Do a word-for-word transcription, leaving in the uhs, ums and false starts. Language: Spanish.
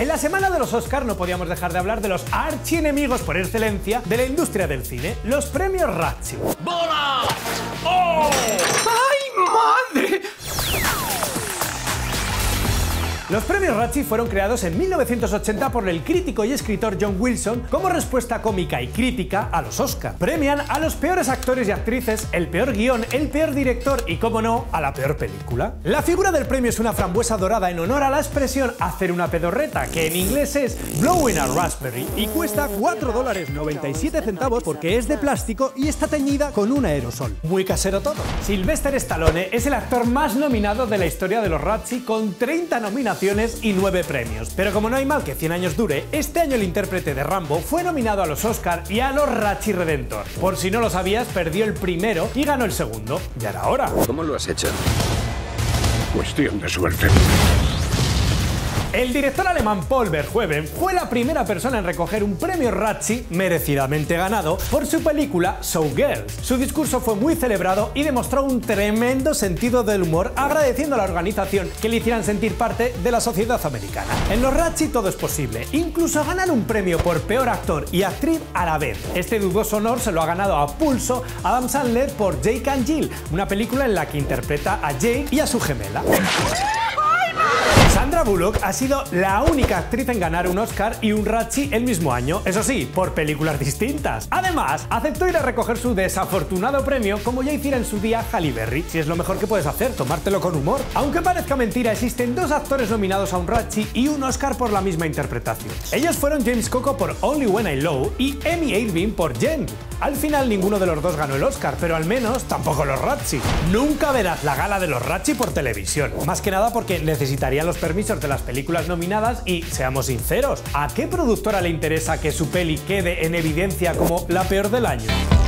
En la semana de los Oscar no podíamos dejar de hablar de los archienemigos por excelencia de la industria del cine, los premios Razzie. ¡Bola! ¡Oh! ¡Ay, madre! Los premios Razzie fueron creados en mil novecientos ochenta por el crítico y escritor John Wilson como respuesta cómica y crítica a los Oscar. Premian a los peores actores y actrices, el peor guión, el peor director y, como no, a la peor película. La figura del premio es una frambuesa dorada en honor a la expresión hacer una pedorreta, que en inglés es blowing a raspberry, y cuesta cuatro dólares con noventa y siete centavos porque es de plástico y está teñida con un aerosol. Muy casero todo. Sylvester Stallone es el actor más nominado de la historia de los Razzie, con treinta nominaciones y nueve premios. Pero como no hay mal que cien años dure, este año el intérprete de Rambo fue nominado a los Oscar y a los Razzie Redentor. Por si no lo sabías, perdió el primero y ganó el segundo. Ya era hora. ¿Cómo lo has hecho? Cuestión de suerte. El director alemán Paul Verhoeven fue la primera persona en recoger un premio Razzie merecidamente ganado por su película Showgirl. Su discurso fue muy celebrado y demostró un tremendo sentido del humor, agradeciendo a la organización que le hicieran sentir parte de la sociedad americana. En los Razzie todo es posible, incluso ganar un premio por peor actor y actriz a la vez. Este dudoso honor se lo ha ganado a pulso Adam Sandler por Jake and Jill, una película en la que interpreta a Jake y a su gemela. Sandra Bullock ha sido la única actriz en ganar un Oscar y un Razzie el mismo año, eso sí, por películas distintas. Además, aceptó ir a recoger su desafortunado premio como ya hiciera en su día Halle Berry. Si es lo mejor que puedes hacer, tomártelo con humor. Aunque parezca mentira, existen dos actores nominados a un Razzie y un Oscar por la misma interpretación. Ellos fueron James Coco por Only When I Love y Amy Irving por Jen. Al final ninguno de los dos ganó el Oscar, pero al menos tampoco los Razzie. Nunca verás la gala de los Razzie por televisión, más que nada porque necesitarían los permisos de las películas nominadas y, seamos sinceros, ¿a qué productora le interesa que su peli quede en evidencia como la peor del año?